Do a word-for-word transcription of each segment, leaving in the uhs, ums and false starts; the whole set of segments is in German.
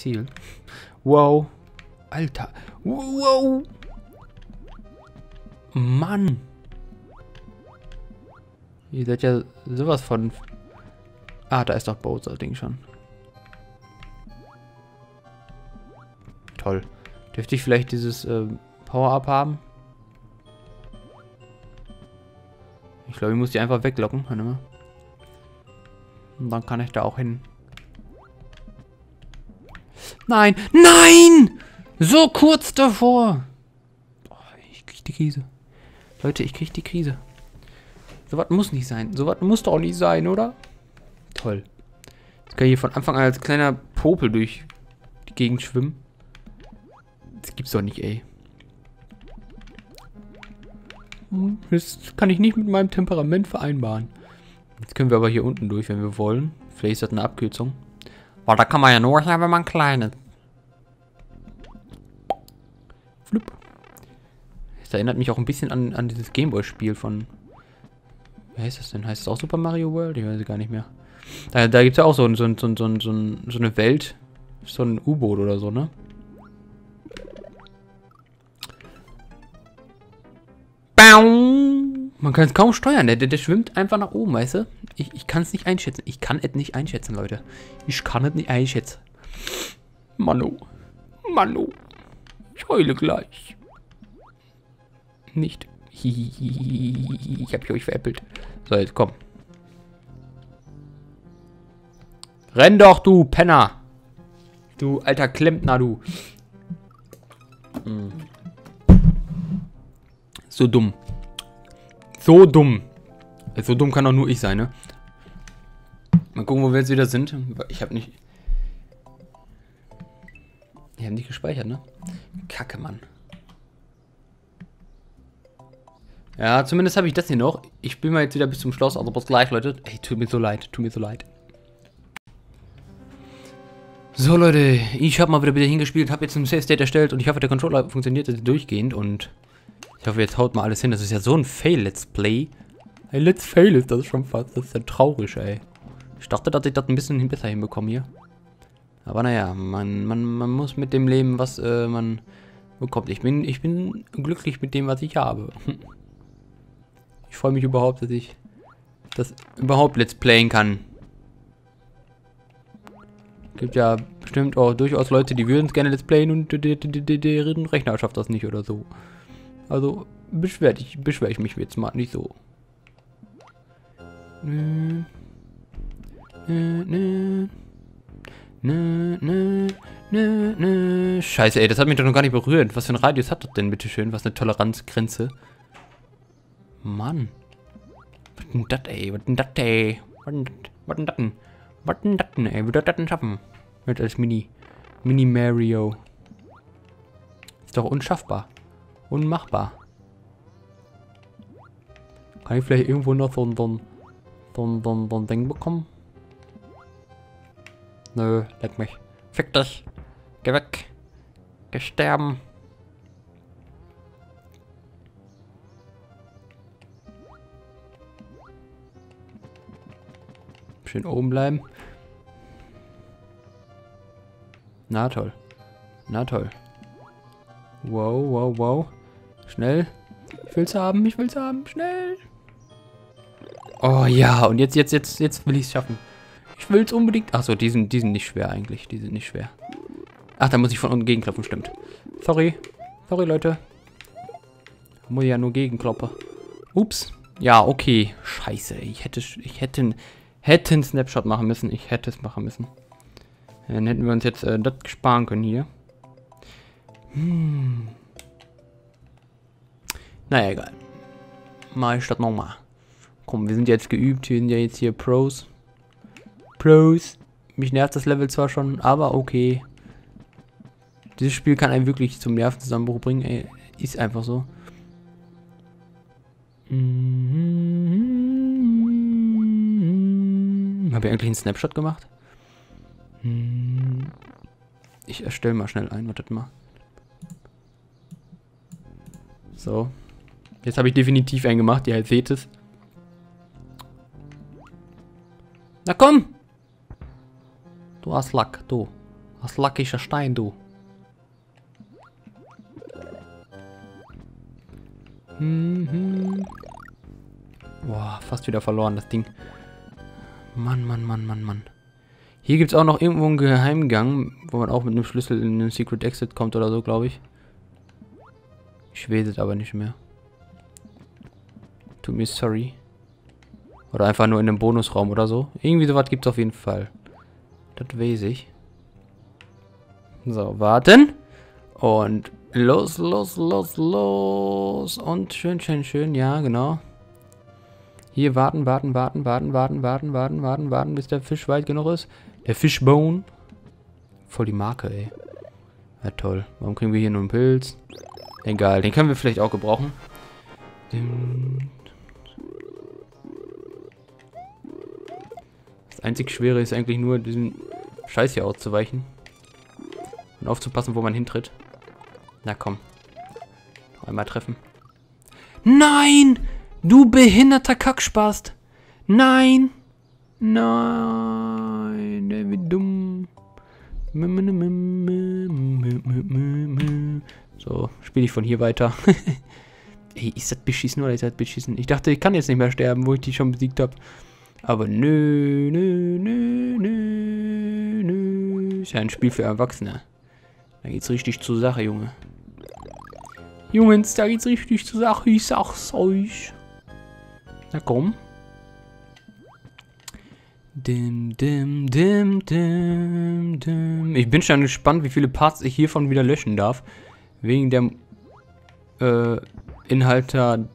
Ziel. Wow. Alter. Wow. Mann. Ihr seid ja sowas von... Ah, da ist doch Bowser-Ding schon. Toll. Dürfte ich vielleicht dieses äh, Power-Up haben? Ich glaube, ich muss die einfach weglocken. Warte mal. Und dann kann ich da auch hin. Nein! Nein! So kurz davor! Oh, ich krieg die Krise. Leute, ich krieg die Krise. Sowas muss nicht sein. Sowas muss doch auch nicht sein, oder? Toll. Jetzt kann ich hier von Anfang an als kleiner Popel durch die Gegend schwimmen. Das gibt's doch nicht, ey. Das kann ich nicht mit meinem Temperament vereinbaren. Jetzt können wir aber hier unten durch, wenn wir wollen. Vielleicht ist das eine Abkürzung. Weil da kann man ja nur sein, wenn man klein ist. Flup. Das erinnert mich auch ein bisschen an, an dieses Gameboy-Spiel von... Wie heißt das denn? Heißt das auch Super Mario World? Ich weiß es gar nicht mehr. Da, da gibt es ja auch so, ein, so, ein, so, ein, so, ein, so eine Welt. So ein U-Boot oder so, ne? Man kann es kaum steuern. Der, der, der schwimmt einfach nach oben, weißt du? Ich, ich kann es nicht einschätzen. Ich kann es nicht einschätzen, Leute. Ich kann es nicht einschätzen. Mano. Mano. Ich heule gleich. Nicht. Ich hab euch veräppelt. So, jetzt komm. Renn doch, du Penner. Du alter Klempner, du. Hm. So dumm. So dumm. So dumm kann doch nur ich sein, ne? Mal gucken, wo wir jetzt wieder sind. Ich hab nicht... Ich hab nicht gespeichert, ne? Kacke, Mann. Ja, zumindest habe ich das hier noch. Ich spiele mal jetzt wieder bis zum Schloss, also bis gleich, Leute. Ey, tut mir so leid, tut mir so leid. So, Leute, ich habe mal wieder wieder hingespielt, habe jetzt einen Save State erstellt und ich hoffe, der Controller funktioniert jetzt durchgehend und ich hoffe, jetzt haut mal alles hin. Das ist ja so ein Fail-Let's Play. Ein Let's Fail ist das schon fast. Das ist ja traurig, ey. Ich dachte, dass ich das ein bisschen besser hinbekomme hier. Aber naja, man, man, man muss mit dem leben, was äh, man bekommt. Ich bin, ich bin glücklich mit dem, was ich habe. Ich freue mich überhaupt, dass ich das überhaupt Let's Playen kann. Gibt ja bestimmt auch durchaus Leute, die würden es gerne Let's Playen und deren Rechner schafft das nicht oder so. Also beschwer ich, beschwer ich mich jetzt mal nicht so. Scheiße, ey, das hat mich doch noch gar nicht berührt. Was für ein Radius hat das denn, bitteschön? Was eine Toleranzgrenze? Mann. Was denn das, ey? Was denn das, ey? Was denn das denn? Was denn das denn, ey? Wie wird das denn schaffen? Mit als Mini. Mini Mario. Ist doch unschaffbar. Unmachbar. Kann ich vielleicht irgendwo noch so ein, so ein, so ein, so ein, so ein Ding bekommen? Nö, leck mich. Fick dich. Geh weg. Geh sterben. Schön oben bleiben. Na toll. Na toll. Wow, wow, wow. Schnell. Ich will's haben, ich will's haben. Schnell. Oh ja, und jetzt, jetzt, jetzt, jetzt will ich's schaffen. Ich will's unbedingt. Achso, die sind, die sind nicht schwer eigentlich. Die sind nicht schwer. Ach, da muss ich von unten gegenklopfen, stimmt. Sorry. Sorry, Leute. Da muss ich ja nur gegenkloppen. Ups. Ja, okay. Scheiße, ich hätte, ich hätte... Hätte einen Snapshot machen müssen. Ich hätte es machen müssen. Dann hätten wir uns jetzt äh, das sparen können hier. Hm. Naja, egal. Mach ich das nochmal. Komm, wir sind jetzt geübt. Wir sind ja jetzt hier Pros. Pros. Mich nervt das Level zwar schon, aber okay. Dieses Spiel kann einen wirklich zum Nervenzusammenbruch bringen. Ey, ist einfach so. Mhm. Habe ich eigentlich einen Snapshot gemacht? Hm. Ich erstelle mal schnell ein, wartet mal. So. Jetzt habe ich definitiv einen gemacht, ihr halt seht es. Na komm! Du hast Lack, du. Was lackischer Stein, du. Mhm. Boah, fast wieder verloren, das Ding. Mann, Mann, Mann, Mann, Mann. Hier gibt es auch noch irgendwo einen Geheimgang, wo man auch mit einem Schlüssel in einen Secret Exit kommt oder so, glaube ich. Ich weiß es aber nicht mehr. Tut mir sorry. Oder einfach nur in einem Bonusraum oder so. Irgendwie sowas gibt es auf jeden Fall. Das weiß ich. So, warten. Und los, los, los, los. Und schön, schön, schön. Ja, genau. Hier warten, warten, warten, warten, warten, warten, warten, warten, warten, bis der Fisch weit genug ist. Der Fishbone. Voll die Marke, ey. Ja, toll. Warum kriegen wir hier nur einen Pilz? Egal, den können wir vielleicht auch gebrauchen. Das einzig Schwere ist eigentlich nur, diesen Scheiß hier auszuweichen. Und aufzupassen, wo man hintritt. Na komm. Noch einmal treffen. Nein! Du behinderter Kackspast! Nein! Nein! Der wird dumm. So, spiele ich von hier weiter. Ey, ist das beschissen oder ist das beschissen? Ich dachte, ich kann jetzt nicht mehr sterben, wo ich die schon besiegt habe. Aber nö, nö, nö, nö, nö. Ist ja ein Spiel für Erwachsene. Da geht's richtig zur Sache, Junge. Jungs, da geht's richtig zur Sache, ich sag's euch. Na komm. Dim, dim, dim, dim, dim. Ich bin schon gespannt, wie viele Parts ich hiervon wieder löschen darf. Wegen der äh, Inhalter,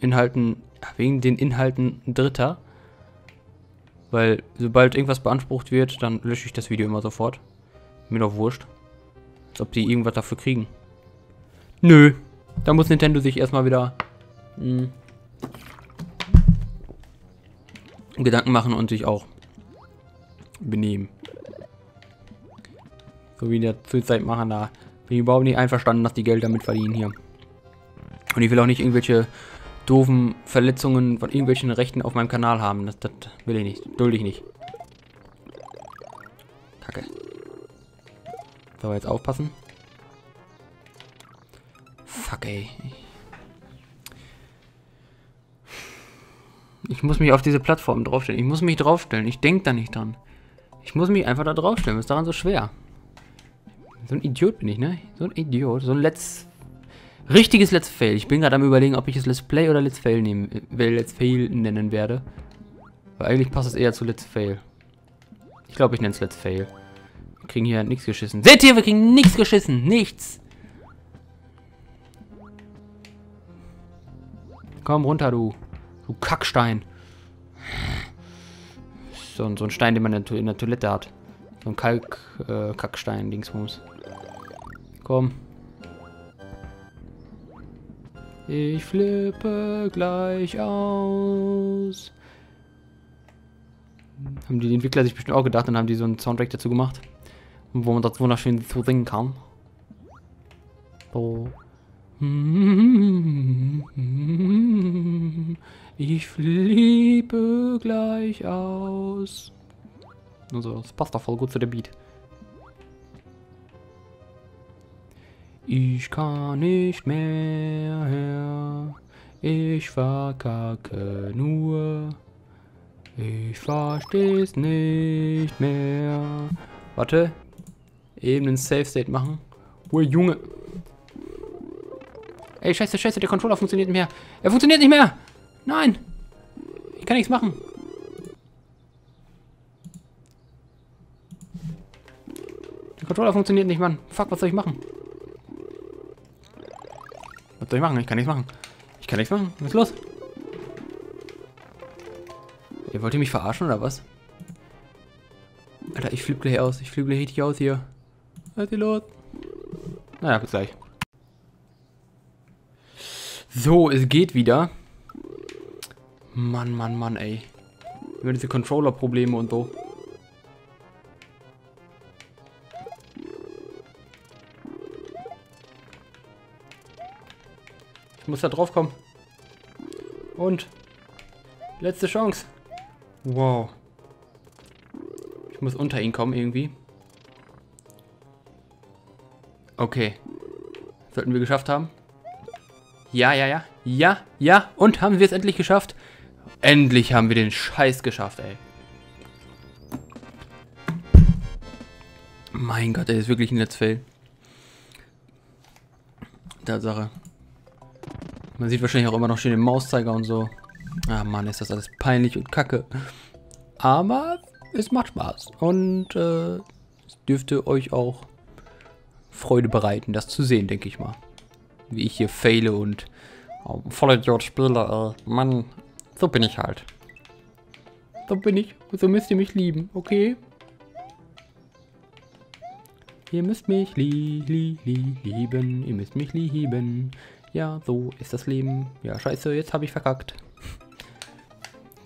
Inhalten, wegen den Inhalten Dritter. Weil sobald irgendwas beansprucht wird, dann lösche ich das Video immer sofort. Mir doch wurscht. Als ob die irgendwas dafür kriegen. Nö. Da muss Nintendo sich erstmal wieder mh, Gedanken machen und sich auch benehmen. So wie die zurzeit machen, da bin ich überhaupt nicht einverstanden, dass die Geld damit verdienen hier. Und ich will auch nicht irgendwelche doofen Verletzungen von irgendwelchen Rechten auf meinem Kanal haben. Das, das will ich nicht. Dulde ich nicht. Kacke. So, jetzt aufpassen. Fuck, ey. Ich muss mich auf diese Plattform draufstellen. Ich muss mich draufstellen. Ich denke da nicht dran. Ich muss mich einfach da draufstellen. Was ist daran so schwer? So ein Idiot bin ich, ne? So ein Idiot. So ein Let's... Richtiges Let's Fail. Ich bin gerade am Überlegen, ob ich es Let's Play oder Let's Fail nehmen, äh, Let's Fail nennen werde. Weil eigentlich passt es eher zu Let's Fail. Ich glaube, ich nenne es Let's Fail. Wir kriegen hier nichts geschissen. Seht ihr, wir kriegen nichts geschissen. Nichts. Komm runter, du. Du Kackstein. So, so ein Stein, den man in der, in der Toilette hat. So ein Kalk, äh, Kackstein, Dingsbums. Komm. Ich flippe gleich aus. Haben die Entwickler sich bestimmt auch gedacht und haben die so einen Soundtrack dazu gemacht. Wo man das wunderschön so singen kann. So. Ich flippe gleich aus. Also, das passt doch voll gut zu der Beat. Ich kann nicht mehr her, ich verkacke nur, ich versteh's nicht mehr. Warte, eben einen Safe State machen. Ui, Junge. Ey, scheiße, scheiße, der Controller funktioniert nicht mehr. Er funktioniert nicht mehr. Nein. Ich kann nichts machen. Der Controller funktioniert nicht, Mann. Fuck, was soll ich machen? Was soll ich machen? Ich kann nichts machen. Ich kann nichts machen. Was ist los? Ihr wollt ihr mich verarschen oder was? Alter, ich flippe gleich aus. Ich flippe gleich richtig aus hier. Was ist hier los? Naja, bis gleich. So, es geht wieder. Mann, Mann, Mann, ey. Über diese Controller-Probleme und so. Ich muss da drauf kommen. Und. Letzte Chance. Wow. Ich muss unter ihn kommen irgendwie. Okay. Sollten wir geschafft haben? Ja, ja, ja. Ja, ja. Und haben wir es endlich geschafft? Endlich haben wir den Scheiß geschafft, ey. Mein Gott, ey, das ist wirklich ein Let's Fail. Tatsache. Man sieht wahrscheinlich auch immer noch schön den Mauszeiger und so. Ah, Mann, ist das alles peinlich und kacke. Aber es macht Spaß. Und äh, es dürfte euch auch Freude bereiten, das zu sehen, denke ich mal. Wie ich hier faile und oh, voller George Spieler. Äh, Mann, so bin ich halt. So bin ich. So müsst ihr mich lieben, okay? Ihr müsst mich li li li lieben. Ihr müsst mich lieben. Ja, so ist das Leben. Ja, scheiße, jetzt habe ich verkackt.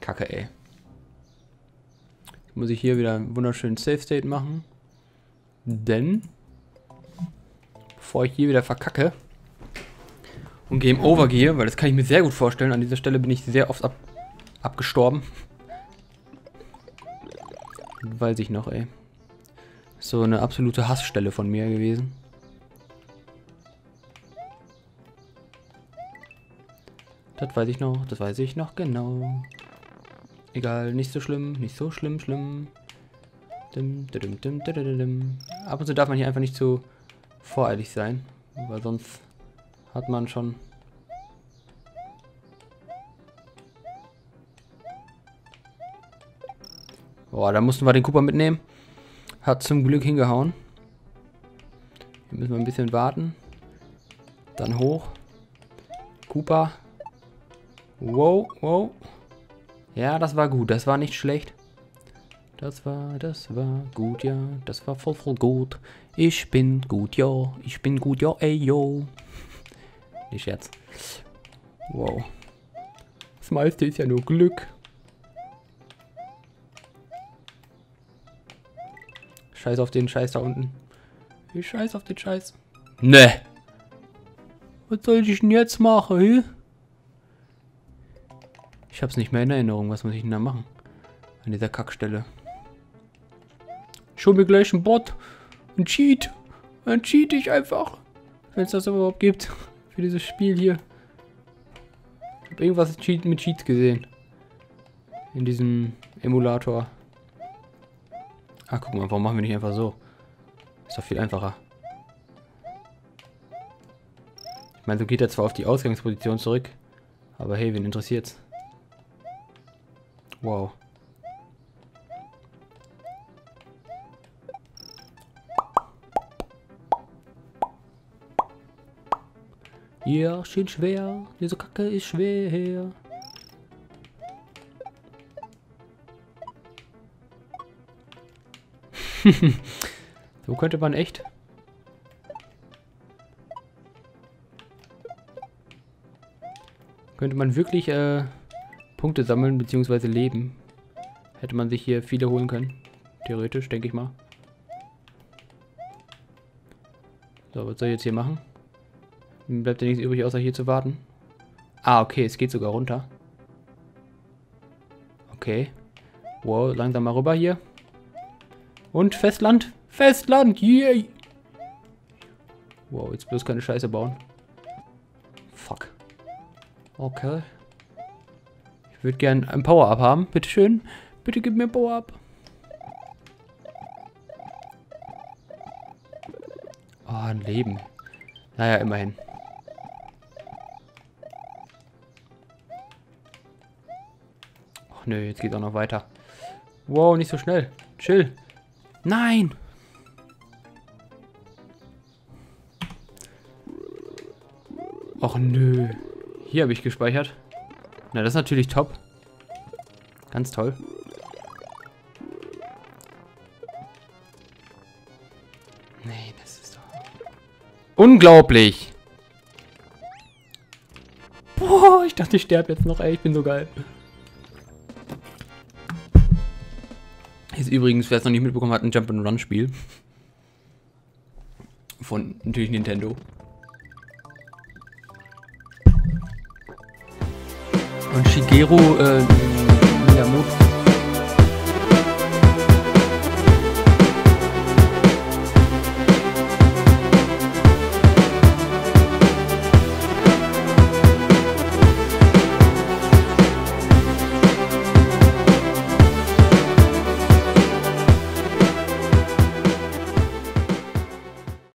Kacke, ey. Jetzt muss ich hier wieder einen wunderschönen Safe State machen. Denn, bevor ich hier wieder verkacke und Game Over gehe, weil das kann ich mir sehr gut vorstellen, an dieser Stelle bin ich sehr oft ab abgestorben. Weiß ich noch, ey. So eine absolute Hassstelle von mir gewesen. Das weiß ich noch, das weiß ich noch genau. Egal, nicht so schlimm, nicht so schlimm, schlimm. Dim, dim, dim, dim, dim, dim. Ab und zu darf man hier einfach nicht zu voreilig sein, weil sonst hat man schon... Boah, da mussten wir den Koopa mitnehmen. Hat zum Glück hingehauen. Hier müssen wir ein bisschen warten. Dann hoch. Koopa. Wow, wow. Ja, das war gut. Das war nicht schlecht. Das war, das war gut, ja. Das war voll, voll gut. Ich bin gut, ja. Ich bin gut, ja, ey, yo. Nicht Scherz. Wow. Das meiste ist ja nur Glück. Scheiß auf den Scheiß da unten. Ich scheiß auf den Scheiß. Ne. Was soll ich denn jetzt machen, hä? Ich hab's nicht mehr in Erinnerung. Was muss ich denn da machen? An dieser Kackstelle. Schon mir gleich ein Bot. Ein Cheat. Dann cheat ich einfach. Wenn es das überhaupt gibt. Für dieses Spiel hier. Ich hab irgendwas mit Cheats gesehen. In diesem Emulator. Ah, guck mal, warum machen wir nicht einfach so? Ist doch viel einfacher. Ich meine, so geht er zwar auf die Ausgangsposition zurück. Aber hey, wen interessiert's? Wow. Ja, schön schwer. Diese Kacke ist schwer. So könnte man echt. Könnte man wirklich, äh... Punkte sammeln bzw. leben. Hätte man sich hier viele holen können. Theoretisch, denke ich mal. So, was soll ich jetzt hier machen? Mir bleibt ja nichts übrig, außer hier zu warten. Ah, okay, es geht sogar runter. Okay. Wow, langsam mal rüber hier. Und Festland. Festland, yay! Yeah. Wow, jetzt bloß keine Scheiße bauen. Fuck. Okay. Ich würde gerne ein Power-Up haben. Bitteschön. Bitte gib mir ein Power-Up. Oh, ein Leben. Naja, immerhin. Ach nö, jetzt geht's auch noch weiter. Wow, nicht so schnell. Chill. Nein! Och nö. Hier habe ich gespeichert. Na, das ist natürlich top. Ganz toll. Nee, das ist doch... Unglaublich! Boah, ich dachte, ich sterbe jetzt noch, ey. Ich bin so geil. Ist übrigens, wer es noch nicht mitbekommen hat, ein Jump-and-Run-Spiel. Von natürlich Nintendo. Und Shigeru äh, Miyamoto.